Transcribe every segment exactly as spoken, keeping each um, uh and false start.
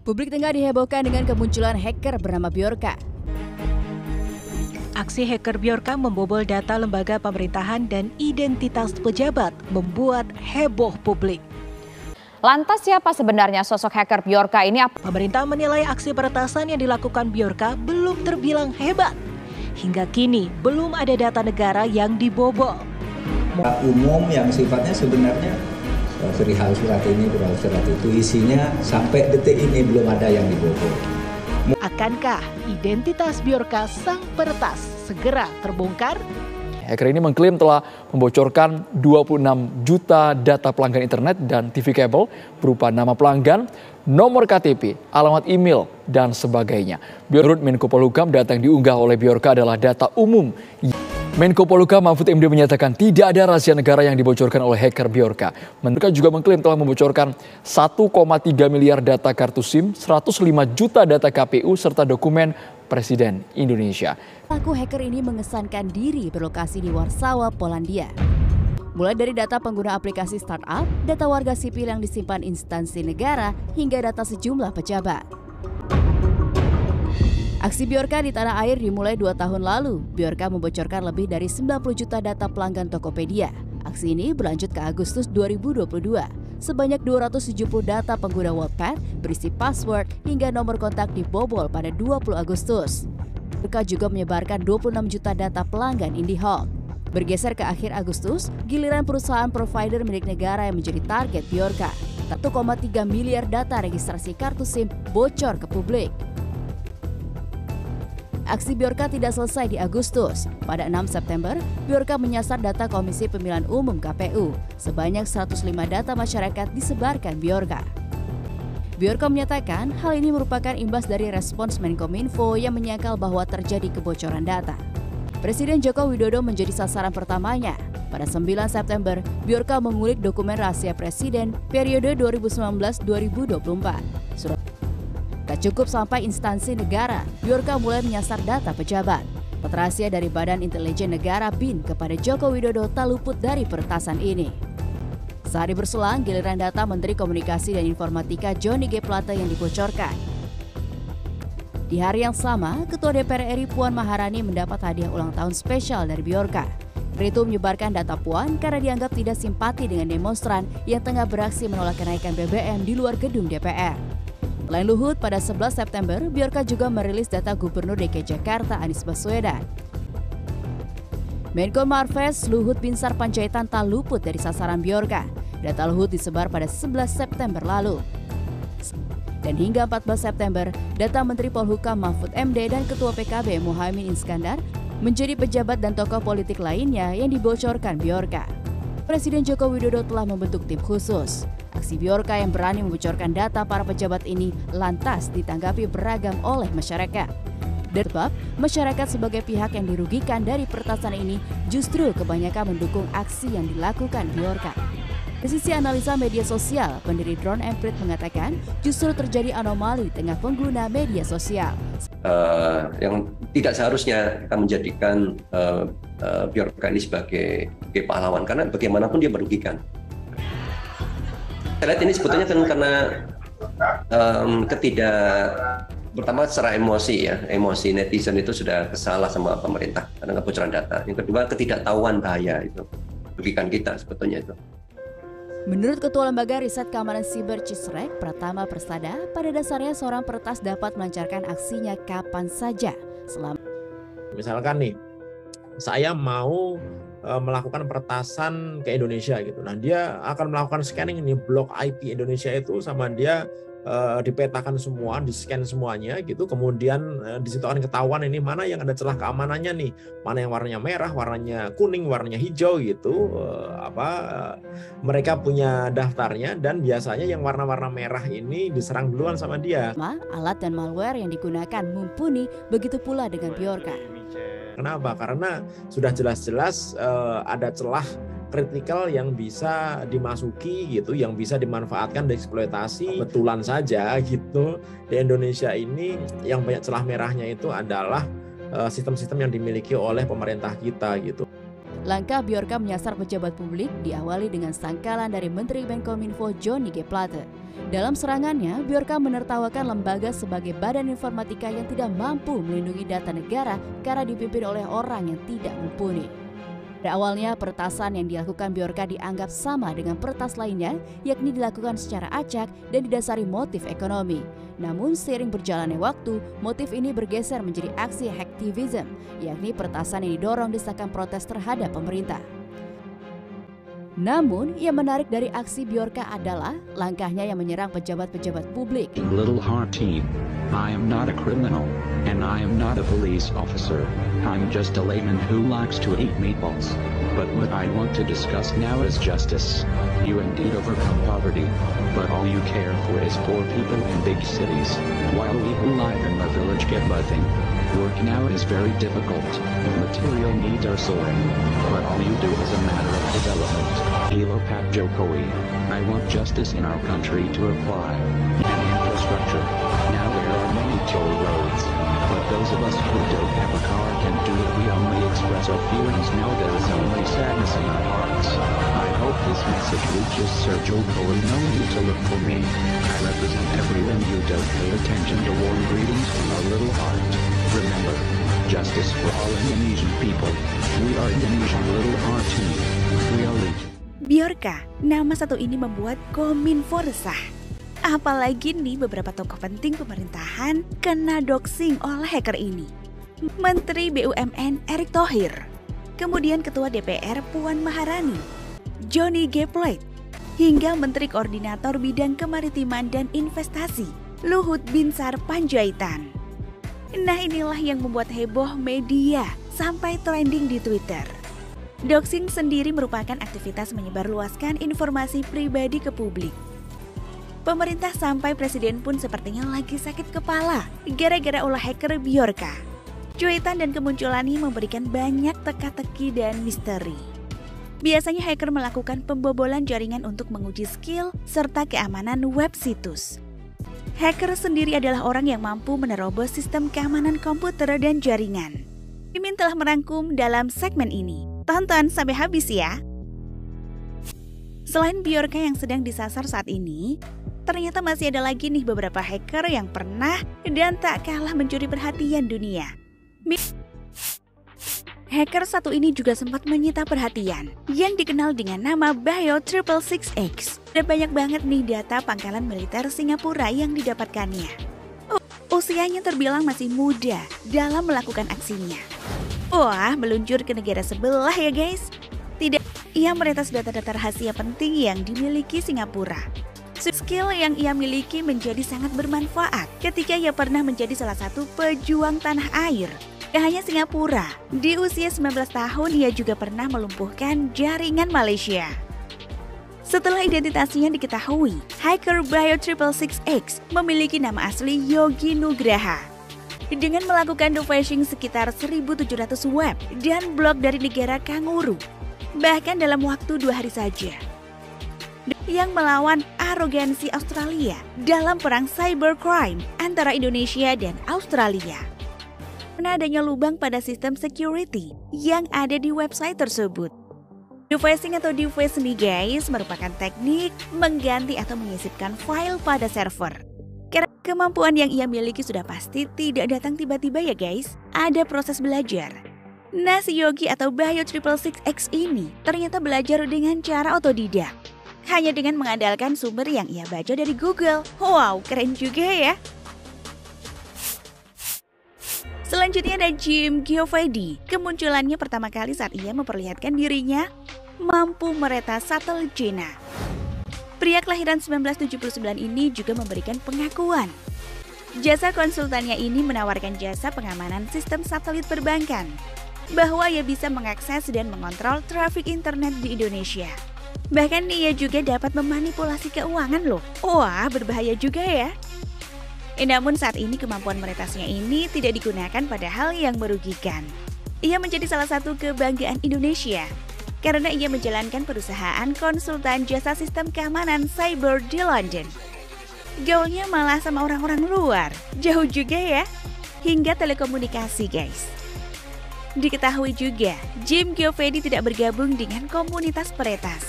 Publik tengah dihebohkan dengan kemunculan hacker bernama Bjorka. Aksi hacker Bjorka membobol data lembaga pemerintahan dan identitas pejabat membuat heboh publik. Lantas siapa sebenarnya sosok hacker Bjorka ini? Pemerintah menilai aksi peretasan yang dilakukan Bjorka belum terbilang hebat. Hingga kini belum ada data negara yang dibobol. Umum yang sifatnya sebenarnya perihal surat ini, perihal surat itu, isinya sampai detik ini belum ada yang dibobol. Akankah identitas Bjorka sang peretas segera terbongkar? Hacker ini mengklaim telah membocorkan dua puluh enam juta data pelanggan internet dan T V kabel berupa nama pelanggan, nomor K T P, alamat email, dan sebagainya. Menurut Menko Polhukam, data yang diunggah oleh Bjorka adalah data umum. Menko Polhukam Mahfud M D menyatakan tidak ada rahasia negara yang dibocorkan oleh hacker Bjorka. Mereka juga mengklaim telah membocorkan satu koma tiga miliar data kartu SIM, seratus lima juta data K P U, serta dokumen Presiden Indonesia. Pelaku hacker ini mengesankan diri berlokasi di Warsawa, Polandia. Mulai dari data pengguna aplikasi startup, data warga sipil yang disimpan instansi negara, hingga data sejumlah pejabat. Aksi Bjorka di tanah air dimulai dua tahun lalu. Bjorka membocorkan lebih dari sembilan puluh juta data pelanggan Tokopedia. Aksi ini berlanjut ke Agustus dua ribu dua puluh dua. Sebanyak dua ratus tujuh puluh data pengguna Wattpad berisi password hingga nomor kontak dibobol pada dua puluh Agustus. Bjorka juga menyebarkan dua puluh enam juta data pelanggan IndiHome. Bergeser ke akhir Agustus, giliran perusahaan provider milik negara yang menjadi target Bjorka. satu koma tiga miliar data registrasi kartu SIM bocor ke publik. Aksi Bjorka tidak selesai di Agustus. Pada enam September, Bjorka menyasar data Komisi Pemilihan Umum K P U. Sebanyak seratus lima data masyarakat disebarkan Bjorka. Bjorka menyatakan hal ini merupakan imbas dari respons Menkominfo yang menyangkal bahwa terjadi kebocoran data. Presiden Joko Widodo menjadi sasaran pertamanya. Pada sembilan September, Bjorka mengulik dokumen rahasia Presiden periode dua ribu sembilan belas sampai dua ribu dua puluh empat. Surat Tak cukup sampai instansi negara, Bjorka mulai menyasar data pejabat. Rahasia dari Badan Intelijen Negara B I N kepada Joko Widodo tak luput dari peretasan ini. Sehari berselang, giliran data Menteri Komunikasi dan Informatika Johnny G. Plata yang dibocorkan. Di hari yang sama, Ketua D P R R I Puan Maharani mendapat hadiah ulang tahun spesial dari Bjorka. Ritu menyebarkan data Puan karena dianggap tidak simpati dengan demonstran yang tengah beraksi menolak kenaikan B B M di luar gedung D P R. Selain Luhut, pada sebelas September, Bjorka juga merilis data Gubernur D K I Jakarta Anies Baswedan. Menko Marves Luhut Binsar Pandjaitan tak luput dari sasaran Bjorka. Data Luhut disebar pada sebelas September lalu. Dan hingga empat belas September, data Menteri Polhukam Mahfud M D dan Ketua P K B Muhaimin Iskandar menjadi pejabat dan tokoh politik lainnya yang dibocorkan Bjorka. Presiden Joko Widodo telah membentuk tim khusus. Aksi Bjorka yang berani membocorkan data para pejabat ini lantas ditanggapi beragam oleh masyarakat. Sebab, masyarakat sebagai pihak yang dirugikan dari peretasan ini justru kebanyakan mendukung aksi yang dilakukan Bjorka. Dari sisi analisa media sosial, pendiri Drone Emprit mengatakan justru terjadi anomali di tengah pengguna media sosial. Uh, yang tidak seharusnya kita menjadikan uh, uh, Bjorka ini sebagai, sebagai pahlawan, karena bagaimanapun dia merugikan. Saya lihat ini sebetulnya kan karena um, ketidak, pertama secara emosi ya, emosi netizen itu sudah kesalah sama pemerintah karena kebocoran data. Yang kedua ketidaktahuan bahaya itu, merugikan kita sebetulnya itu. Menurut Ketua Lembaga Riset Keamanan Siber CISSReC, Pratama Persada, pada dasarnya seorang peretas dapat melancarkan aksinya kapan saja. Selama... Misalkan nih, saya mau melakukan peretasan ke Indonesia gitu. Nah, dia akan melakukan scanning di blok I P Indonesia itu, sama dia uh, dipetakan semua, di-scan semuanya gitu. Kemudian uh, di situ akan ketahuan ini mana yang ada celah keamanannya nih, mana yang warnanya merah, warnanya kuning, warnanya hijau gitu. Uh, apa uh, mereka punya daftarnya, dan biasanya yang warna-warna merah ini diserang duluan sama dia. Alat dan malware yang digunakan mumpuni, begitu pula dengan Bjorka. Kenapa? Karena sudah jelas-jelas uh, ada celah kritikal yang bisa dimasuki gitu, yang bisa dimanfaatkan, dieksploitasi. Betulan saja gitu, di Indonesia ini yang banyak celah merahnya itu adalah sistem-sistem uh, yang dimiliki oleh pemerintah kita gitu. Langkah Bjorka menyasar pejabat publik diawali dengan sangkalan dari Menteri Menkominfo Johnny G. Plata. Dalam serangannya, Bjorka menertawakan lembaga sebagai badan informatika yang tidak mampu melindungi data negara karena dipimpin oleh orang yang tidak mumpuni. Pada awalnya, peretasan yang dilakukan Bjorka dianggap sama dengan peretas lainnya, yakni dilakukan secara acak dan didasari motif ekonomi. Namun, seiring berjalannya waktu, motif ini bergeser menjadi aksi hacktivism, yakni peretasan yang didorong desakan protes terhadap pemerintah. Namun, yang menarik dari aksi Bjorka adalah langkahnya yang menyerang pejabat-pejabat publik. Little hearty, I am not a criminal, and I am not a police officer. I'm just a layman who likes to eat meatballs. But what I want to discuss now is justice. You indeed overcome poverty, but all you care for is poor people in big cities, while we who live in the village get nothing. Work now is very difficult, material needs are soaring, but all you do is a matter of development. Hilo Pak Jokowi, I want justice in our country to apply, and infrastructure. Now there are many toll roads, but those of us who don't have a car can do it. We only express our feelings now, there is only sadness in our hearts. I hope this message reaches Sir Jokowi. No need to look for me, I represent everyone. You don't pay attention to warm greetings from our little heart. Remember, justice for all Indonesian people. We are Indonesian little R T. We are legion. Bjorka, nama satu ini membuat Kominfo resah. Apalagi nih beberapa tokoh penting pemerintahan kena doxing oleh hacker ini. Menteri B U M N Erick Thohir, kemudian Ketua D P R Puan Maharani, Johnny G. Plata, hingga Menteri Koordinator Bidang Kemaritiman dan Investasi Luhut Binsar Pandjaitan. Nah, inilah yang membuat heboh media sampai trending di Twitter. Doxing sendiri merupakan aktivitas menyebarluaskan informasi pribadi ke publik. Pemerintah sampai presiden pun sepertinya lagi sakit kepala gara-gara ulah hacker Bjorka. Cuitan dan kemunculannya memberikan banyak teka-teki dan misteri. Biasanya hacker melakukan pembobolan jaringan untuk menguji skill serta keamanan web situs. Hacker sendiri adalah orang yang mampu menerobos sistem keamanan komputer dan jaringan. Mimin telah merangkum dalam segmen ini. Tonton sampai habis ya! Selain Bjorka yang sedang disasar saat ini, ternyata masih ada lagi nih beberapa hacker yang pernah dan tak kalah mencuri perhatian dunia. Hacker satu ini juga sempat menyita perhatian, yang dikenal dengan nama Bio Triple Six X. Ada banyak banget nih data pangkalan militer Singapura yang didapatkannya. Usianya terbilang masih muda dalam melakukan aksinya. Wah, meluncur ke negara sebelah ya guys. Tidak, ia meretas data-data rahasia penting yang dimiliki Singapura. Skill yang ia miliki menjadi sangat bermanfaat ketika ia pernah menjadi salah satu pejuang tanah air. Tidak hanya Singapura, di usia sembilan belas tahun ia juga pernah melumpuhkan jaringan Malaysia. Setelah identitasnya diketahui, hacker Bio Triple Six X memiliki nama asli Yogi Nugraha. Dengan melakukan doxing sekitar seribu tujuh ratus web dan blog dari negara Kanguru, bahkan dalam waktu dua hari saja, yang melawan arogansi Australia dalam perang cybercrime antara Indonesia dan Australia. Karena adanya lubang pada sistem security yang ada di website tersebut. Defacing atau deface nih guys merupakan teknik mengganti atau mengisipkan file pada server. Karena kemampuan yang ia miliki sudah pasti tidak datang tiba-tiba ya guys, ada proses belajar. Nah, si Yogi atau Bio Triple Six X ini ternyata belajar dengan cara otodidak. Hanya dengan mengandalkan sumber yang ia baca dari Google. Wow, keren juga ya. Selanjutnya ada Jim Giovedi. Kemunculannya pertama kali saat ia memperlihatkan dirinya mampu meretas satelit Cina. Pria kelahiran seribu sembilan ratus tujuh puluh sembilan ini juga memberikan pengakuan. Jasa konsultannya ini menawarkan jasa pengamanan sistem satelit perbankan, bahwa ia bisa mengakses dan mengontrol trafik internet di Indonesia. Bahkan ia juga dapat memanipulasi keuangan loh. Wah, berbahaya juga ya. Eh, namun saat ini kemampuan meretasnya ini tidak digunakan pada hal yang merugikan. Ia menjadi salah satu kebanggaan Indonesia karena ia menjalankan perusahaan konsultan jasa sistem keamanan cyber di London. Gaulnya malah sama orang-orang luar, jauh juga ya, hingga telekomunikasi guys. Diketahui juga, Jim Giovedi tidak bergabung dengan komunitas peretas.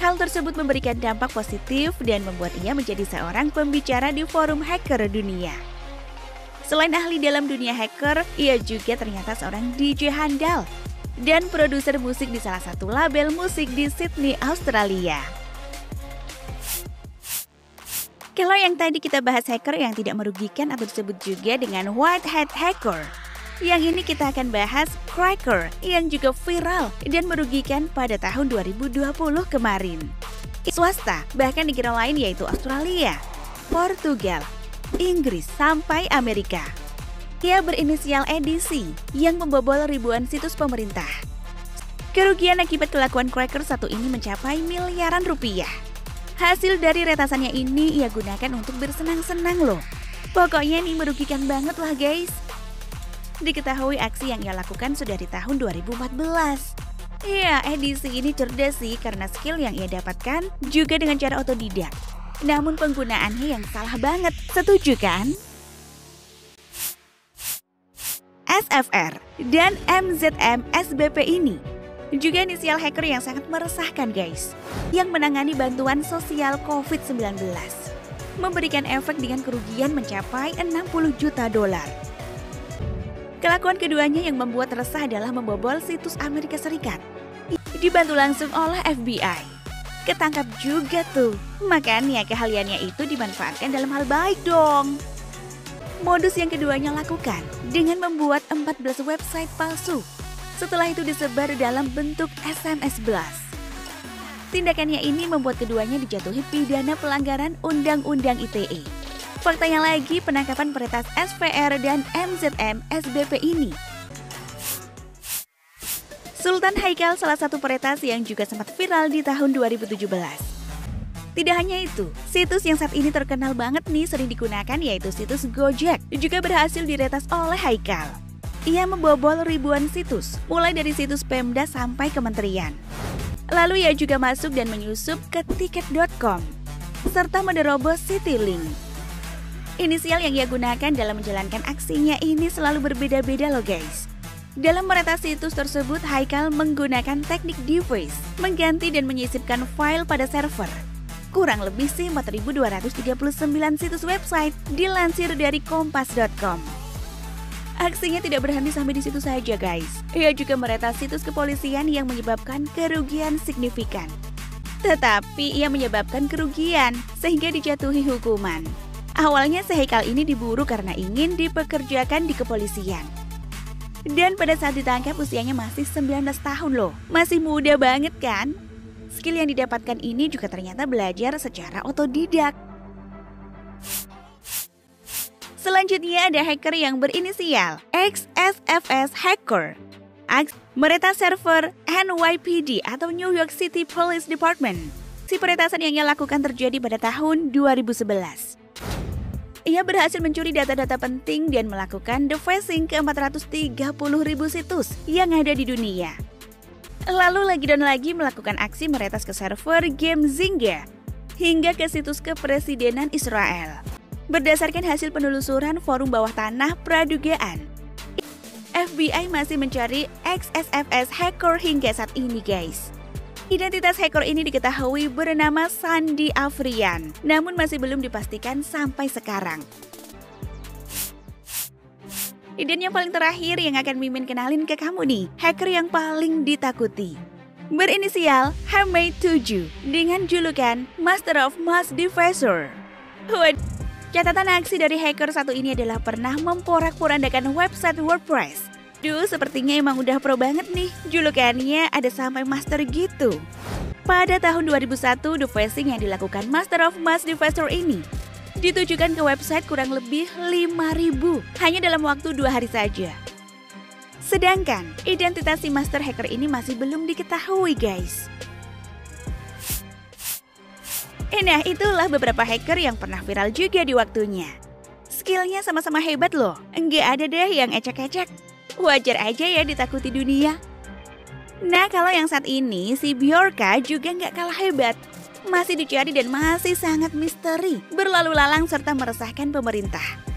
Hal tersebut memberikan dampak positif dan membuat ia menjadi seorang pembicara di forum hacker dunia. Selain ahli dalam dunia hacker, ia juga ternyata seorang D J handal dan produser musik di salah satu label musik di Sydney, Australia. Kalau yang tadi kita bahas hacker yang tidak merugikan atau disebut juga dengan white hat hacker. Yang ini kita akan bahas cracker yang juga viral dan merugikan pada tahun dua ribu dua puluh kemarin. Swasta, bahkan negara lain yaitu Australia, Portugal, Inggris, sampai Amerika. Ia berinisial E D C yang membobol ribuan situs pemerintah. Kerugian akibat kelakuan cracker satu ini mencapai miliaran rupiah. Hasil dari retasannya ini ia gunakan untuk bersenang-senang loh. Pokoknya ini merugikan banget lah guys. Diketahui aksi yang ia lakukan sudah di tahun dua ribu empat belas. Iya, E D C ini cerdas sih karena skill yang ia dapatkan juga dengan cara otodidak. Namun penggunaannya yang salah banget, setuju kan? S F R dan M Z M S B P ini juga inisial hacker yang sangat meresahkan guys, yang menangani bantuan sosial COVID sembilan belas. Memberikan efek dengan kerugian mencapai enam puluh juta dolar. Kelakuan keduanya yang membuat resah adalah membobol situs Amerika Serikat. Dibantu langsung oleh F B I. Ketangkap juga tuh. Makanya keahliannya itu dimanfaatkan dalam hal baik dong. Modus yang keduanya lakukan dengan membuat empat belas website palsu. Setelah itu disebar dalam bentuk S M S blast. Tindakannya ini membuat keduanya dijatuhi pidana pelanggaran Undang-Undang I T E. Faktanya lagi, penangkapan peretas S P R dan M Z M S B P ini. Sultan Haikal salah satu peretas yang juga sempat viral di tahun dua ribu tujuh belas. Tidak hanya itu, situs yang saat ini terkenal banget nih sering digunakan yaitu situs Gojek, juga berhasil diretas oleh Haikal. Ia membobol ribuan situs, mulai dari situs Pemda sampai kementerian. Lalu ia juga masuk dan menyusup ke tiket titik com, serta menerobos Citylink. Inisial yang ia gunakan dalam menjalankan aksinya ini selalu berbeda-beda loh guys. Dalam meretas situs tersebut, Haikal menggunakan teknik deface, mengganti dan menyisipkan file pada server. Kurang lebih sih empat ribu dua ratus tiga puluh sembilan situs website dilansir dari kompas titik com. Aksinya tidak berhenti sampai di situ saja guys. Ia juga meretas situs kepolisian yang menyebabkan kerugian signifikan. Tetapi ia menyebabkan kerugian sehingga dijatuhi hukuman. Awalnya si Haikal ini diburu karena ingin dipekerjakan di kepolisian. Dan pada saat ditangkap usianya masih sembilan belas tahun loh. Masih muda banget kan? Skill yang didapatkan ini juga ternyata belajar secara otodidak. Selanjutnya ada hacker yang berinisial X S F S Hacker. Meretas server N Y P D atau New York City Police Department. Si peretasan yang ia lakukan terjadi pada tahun dua ribu sebelas. Ia berhasil mencuri data-data penting dan melakukan defacing ke empat ratus tiga puluh ribu situs yang ada di dunia. Lalu lagi dan lagi melakukan aksi meretas ke server game Zynga hingga ke situs kepresidenan Israel. Berdasarkan hasil penelusuran Forum Bawah Tanah Pradugaan, F B I masih mencari X S F S hacker hingga saat ini guys. Identitas hacker ini diketahui bernama Sandy Avrian, namun masih belum dipastikan sampai sekarang. Dan yang paling terakhir yang akan Mimin kenalin ke kamu nih, hacker yang paling ditakuti. Berinisial H M tujuh dengan julukan Master of Mass Defacer. Catatan aksi dari hacker satu ini adalah pernah memporak-porandakan website WordPress. Duh, sepertinya emang udah pro banget nih, julukannya ada sampai master gitu. Pada tahun dua ribu satu, defacing yang dilakukan Master of Mass Defacer ini ditujukan ke website kurang lebih lima ribu, hanya dalam waktu dua hari saja. Sedangkan, identitas si master hacker ini masih belum diketahui guys. Eh, nah, itulah beberapa hacker yang pernah viral juga di waktunya. Skillnya sama-sama hebat loh, enggak ada deh yang ecek-ecek. Wajar aja ya ditakuti dunia. Nah kalau yang saat ini si Bjorka juga nggak kalah hebat. Masih dicari dan masih sangat misteri, berlalu lalang serta meresahkan pemerintah.